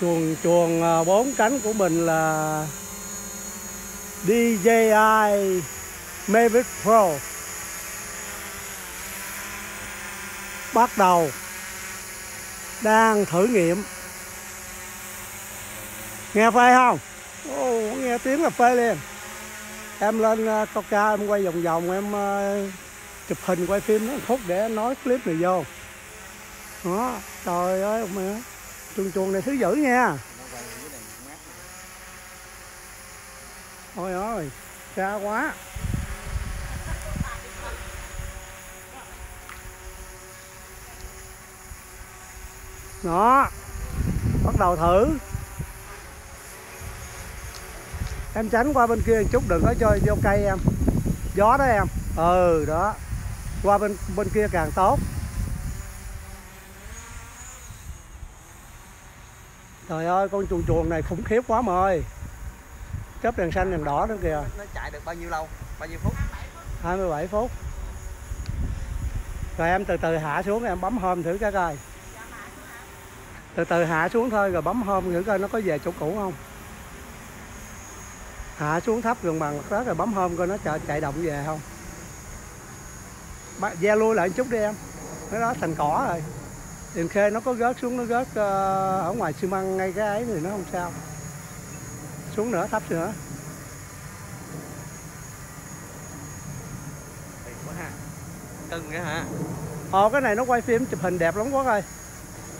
chuồng 4 cánh của mình là DJI Mavic Pro. Bắt đầu đang thử nghiệm. Nghe phê không? Nghe tiếng là phê liền. Em lên câu ca, em quay vòng vòng, em chụp hình quay phim một phút để nói clip này vô. Đó, trời ơi ông mẹ, chuồng này thứ dữ nha. Ôi ôi, xa quá. Đó, bắt đầu thử. Em tránh qua bên kia một chút, đừng có chơi vô cây em. Gió đó em. Ừ đó. Qua bên kia càng tốt. Trời ơi, con chuồng này khủng khiếp quá mời. Chớp đèn xanh đèn đỏ nữa kìa. Nó chạy được bao nhiêu lâu? Bao nhiêu phút? 27 phút. Rồi em từ từ hạ xuống, em bấm home thử cái coi. Từ từ hạ xuống thôi rồi bấm home thử coi nó có về chỗ cũ không. Hạ xuống thấp gần bằng đó rồi bấm home coi nó chạy động về không. Ve lui lại một chút đi em. Cái đó thành cỏ rồi. Tiền khê nó có gớt xuống, nó gớt ở ngoài xi măng ngay cái ấy thì nó không sao. Xuống nữa, thấp nữa. Đẹp quá ha. Cưng nữa hả? Ồ, cái này nó quay phim chụp hình đẹp lắm quá coi.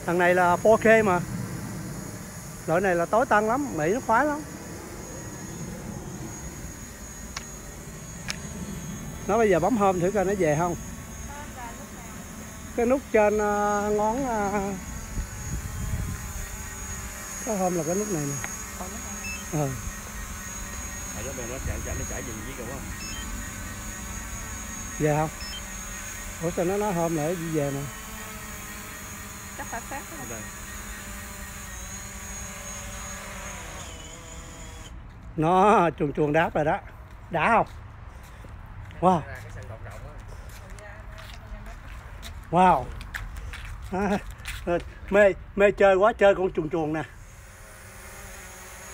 Thằng này là 4K mà. Loại này là tối tân lắm, Mỹ nó khoái lắm. Nó bây giờ bấm home thử coi nó về không. Cái nút trên ngón cái home là cái nút này nè. Ừ. Nó chảy gì với không? Về không? Ủa sao nó nói home lại đi về mà. Chắc phải khác rồi. Nó chuồng đáp rồi đó. Đã không? Wow. Wow. Mê chơi quá, chơi con chuồng nè.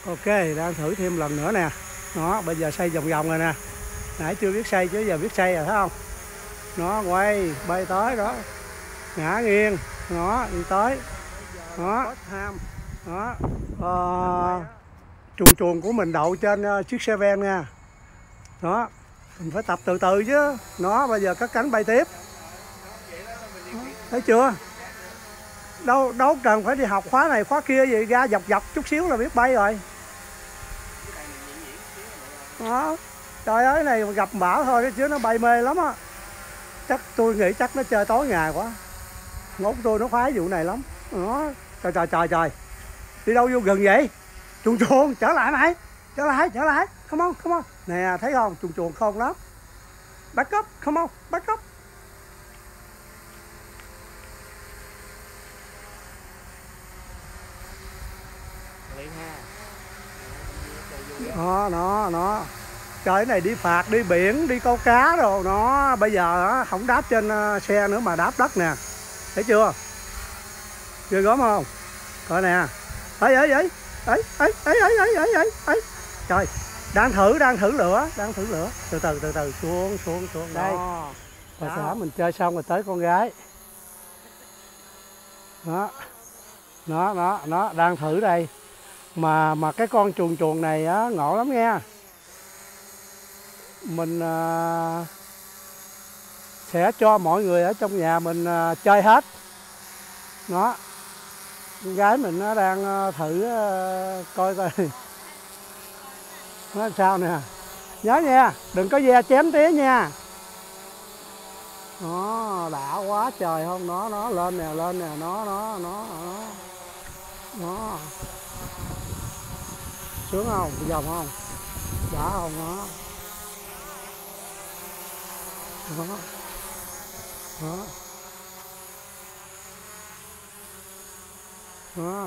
Ok, đang thử thêm lần nữa nè. Nó bây giờ xây vòng vòng rồi nè. Nãy chưa biết xây chứ giờ biết xây rồi, thấy không? Nó quay bay tới đó. Ngã nghiêng, nó đi tới. Nó ham. Đó. Chuồng của mình đậu trên chiếc xe ven nha. Đó. Mình phải tập từ từ chứ. Nó bây giờ cất cánh bay tiếp. Thấy chưa? Đâu cần phải đi học khóa này khóa kia gì, ra dọc chút xíu là biết bay rồi. Đó. Trời ơi, này gặp bão thôi đó, chứ nó bay mê lắm á. Chắc tôi nghĩ chắc nó chơi tối ngày quá. Ngốc tôi nó khoái vụ này lắm. Đó. Trời trời trời trời. Đi đâu vô gần vậy? Chuồng trở lại mày. Trở lại. Come on. Nè, thấy không? Chuồng khôn lắm. Back up, come on, back up. Nó. Trời, cái này đi phạt, đi biển, đi câu cá rồi. Nó bây giờ đó, không đáp trên xe nữa mà đáp đất nè. Thấy chưa? Chưa gớm không? Coi nè. Ấy. Trời, đang thử lửa. Từ từ xuống đây. Rồi đó, mình chơi xong rồi tới con gái. Đó. Nó đang thử đây. Mà cái con chuồng này á ngộ lắm nghe. Mình sẽ cho mọi người ở trong nhà mình chơi hết. Nó con gái mình nó đang thử coi coi nó sao nè. Nhớ nha, đừng có ve chém tía nha. Nó đã quá trời không, nó lên nè, nó. Sướng không? Dòng không? Đã không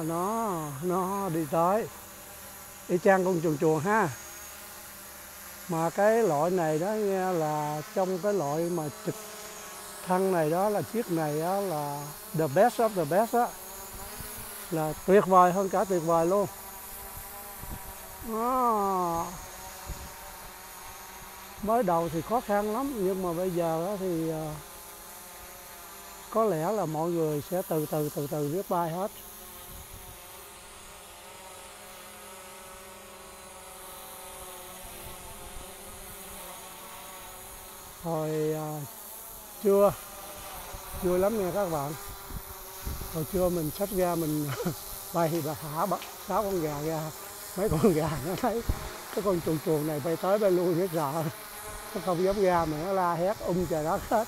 đó. Nó đi tới. Y chang con chuồng ha. Mà cái loại này đó nghe là trong cái loại mà trực thăng này đó, là chiếc này đó là the best of the best á. là tuyệt vời hơn cả tuyệt vời luôn. Đó. Mới đầu thì khó khăn lắm, nhưng mà bây giờ thì có lẽ là mọi người sẽ từ từ biết bay hết. Hồi trưa vui lắm nha các bạn. Hồi trưa mình xách ra mình bay và thả 6 con gà ra. Mấy con gà nó thấy cái con chuồn chuồn này bay tới bay lui hết sợ. Nó không dám ra mà nó la hét trời đất hết.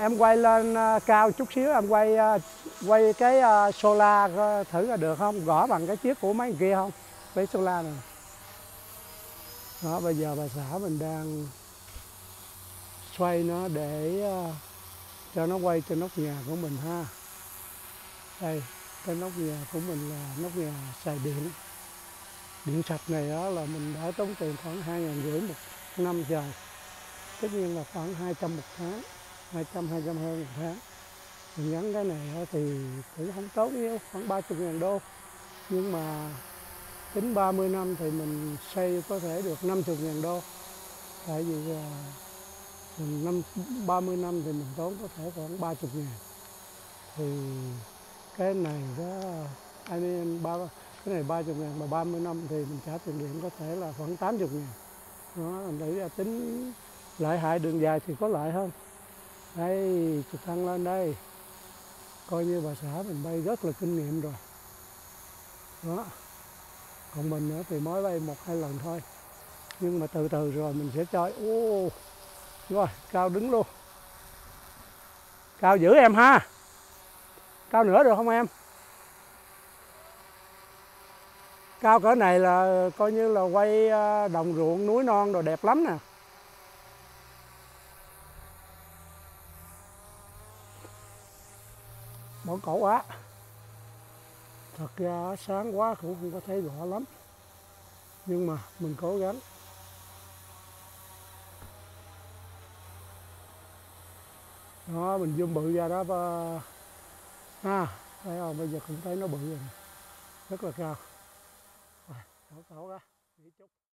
Em quay lên cao chút xíu, em quay cái solar thử là được không? Gõ bằng cái chiếc của mấy kia không? Với solar này. Đó, bây giờ bà xã mình đang xoay nó để cho nó quay trên nóc nhà của mình ha. Đây, cái nóc nhà của mình là nóc nhà xài điện. Điện sạch này đó là mình đã tốn tiền khoảng 2.500 một năm giờ. Tất nhiên là khoảng 200 một tháng, 200-220 một tháng. Mình gắn cái này thì cũng không tốt nhiều, khoảng 30.000 đô. Nhưng mà tính 30 năm thì mình xây có thể được 50.000 đô. Tại vì 30 năm thì mình tốn có thể khoảng 30.000. Thì cái này đó, cái này 30.000 mà 30 năm thì mình trả tiền điện có thể là khoảng 80.000. Đó, mình để ra tính lợi hại đường dài thì có lợi hơn. Đây, trực thăng lên đây. Coi như bà xã mình bay rất là kinh nghiệm rồi. Đó. Còn mình nữa thì mới bay 1-2 lần thôi. Nhưng mà từ từ rồi mình sẽ chơi. Ô, rồi, cao đứng luôn. Cao giữ em ha. Cao nữa được không em? Cao cỡ này là coi như là quay đồng ruộng, núi non rồi đẹp lắm nè. Bỏng cổ quá. Thật ra sáng quá cũng không có thấy rõ lắm. Nhưng mà mình cố gắng. Đó, mình zoom bự ra đó. Thấy không? Bây giờ cũng thấy nó bự rồi. Rất là cao. Bỏng cổ ra.